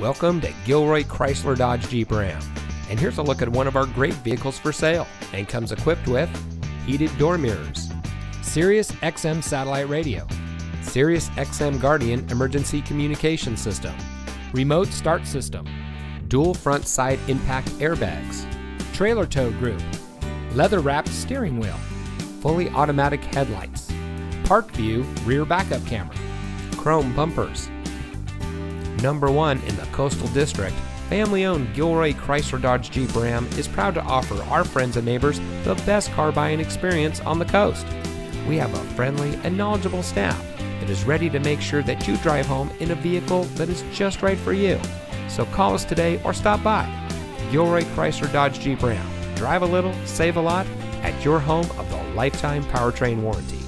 Welcome to Gilroy Chrysler Dodge Jeep Ram, and here's a look at one of our great vehicles for sale, and comes equipped with heated door mirrors, Sirius XM satellite radio, Sirius XM Guardian emergency communication system, remote start system, dual front side impact airbags, trailer tow group, leather wrapped steering wheel, fully automatic headlights, ParkView rear backup camera, chrome bumpers. Number one in the Coastal District, family-owned Gilroy Chrysler Dodge Jeep Ram is proud to offer our friends and neighbors the best car buying experience on the coast. We have a friendly and knowledgeable staff that is ready to make sure that you drive home in a vehicle that is just right for you. So call us today or stop by. Gilroy Chrysler Dodge Jeep Ram. Drive a little, save a lot at your home of the lifetime powertrain warranty.